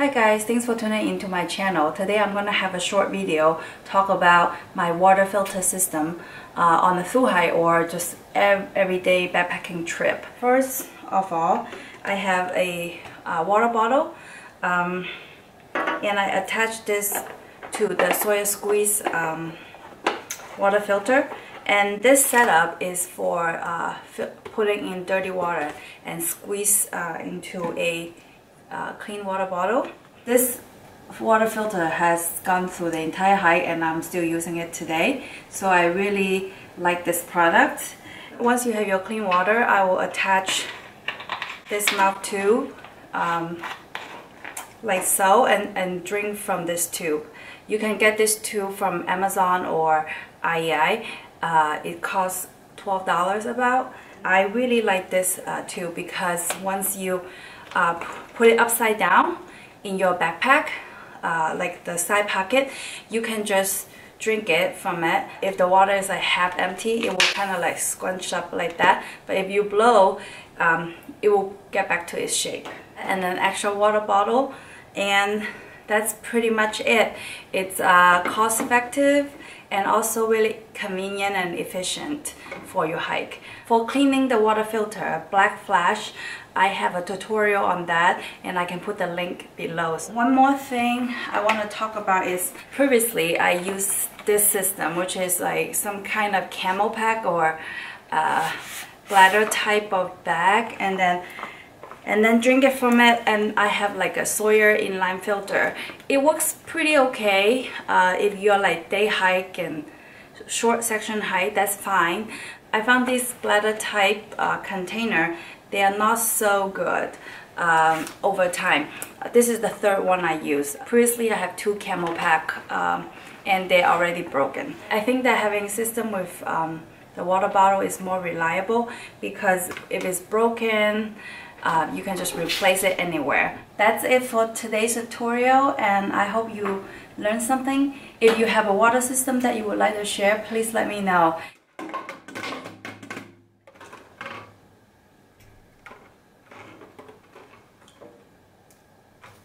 Hi guys, thanks for tuning into my channel. Today I'm going to have a short video talk about my water filter system on the thru-hike or just everyday backpacking trip. First of all, I have a water bottle and I attach this to the Sawyer Squeeze water filter, and this setup is for putting in dirty water and squeeze into a clean water bottle. This water filter has gone through the entire hike and I'm still using it today, so I really like this product. Once you have your clean water, I will attach this mouth tube like so and drink from this tube. You can get this tube from Amazon or IEI. It costs $12 about. I really like this tube because once you put it upside down in your backpack, like the side pocket, you can just drink it from it. If the water is like half empty, it will kind of like scrunch up like that, but if you blow, it will get back to its shape. And an actual water bottle, and that's pretty much it. It's cost effective and also really convenient and efficient for your hike. For cleaning the water filter, black flash, I have a tutorial on that and I can put the link below. One more thing I want to talk about is previously I used this system, which is like some kind of CamelBak or bladder type of bag, and then drink it from it, and I have like a Sawyer inline filter. It works pretty okay if you're like day hike and short section hike, that's fine. I found this bladder type container, they are not so good over time. This is the third one I use. Previously I have two CamelBak and they're already broken. I think that having a system with the water bottle is more reliable, because if it's broken, you can just replace it anywhere. That's it for today's tutorial, and I hope you learned something. If you have a water system that you would like to share, please let me know.